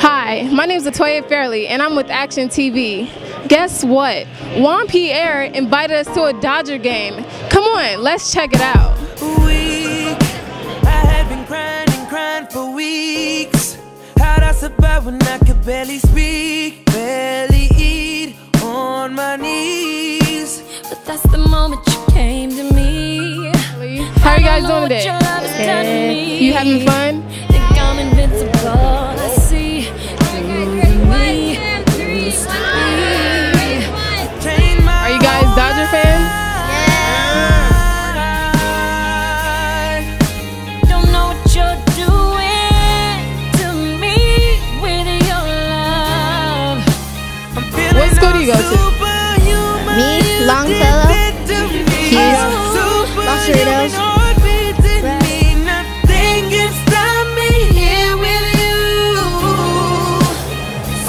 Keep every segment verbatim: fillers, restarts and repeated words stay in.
Hi, my name is Latoya Fairley and I'm with Action T V. Guess what? Juan Pierre invited us to a Dodger game. Come on, let's check it out. Week, I had been crying and crying for weeks. How'd I survive when I could barely speak, barely eat, on my knees? But that's the moment you came to me. How are you guys doing today? Okay. You having fun? Think I'm invincible. Me, Longfellow, Hughes, Machado, nothing can stop me here with you.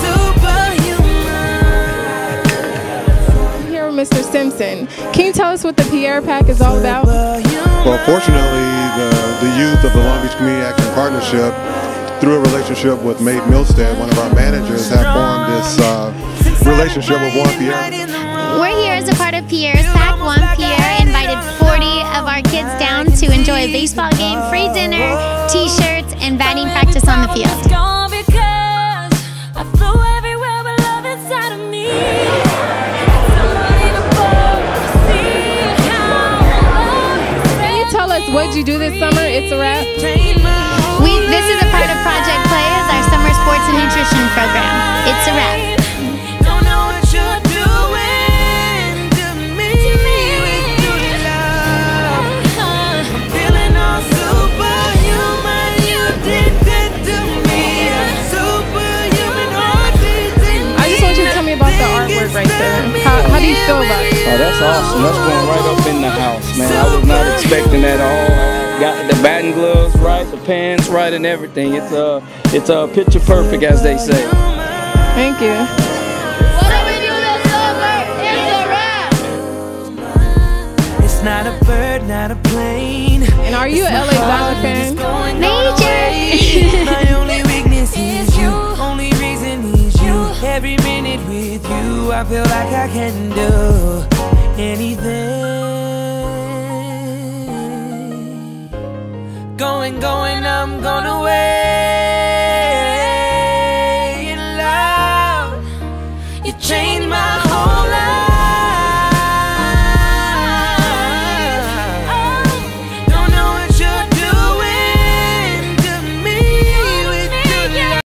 Superhuman. Here with Mister Simpson. Can you tell us what the Pierre Pack is all about? Well, fortunately, the, the youth of the Long Beach Community Action Partnership, through a relationship with Mae Milstead, one of our managers, have formed this uh, relationship with Juan Pierre. We're here as a part of Pierre's Pack. Juan Pierre invited forty of our kids down to enjoy a baseball game, free dinner, t-shirts, and batting practice on the field. Can you tell us what you do this summer? It's a wrap. We, this is a part of Project Play, as our summer sports and nutrition program. It's a wrap. Don't know what you're doing to me. With your love, I'm feeling all superhuman. You did that to me. Superhuman. I just want you to tell me about the artwork right there. How, how do you feel about it? Oh, that's awesome. That's going right up in the house, man. I was not expecting that at all. Got the batting gloves right, the pants right, and everything. It's uh, it's uh, picture perfect, as they say. Thank you. What do we do this summer? It's a wrap. It's not a bird, not a plane. And are you an L A Dodger fan? Major. My only weakness is you. Only reason is you. Every minute with you, I feel like I can do anything. Going, going, I'm going away in love. You changed me.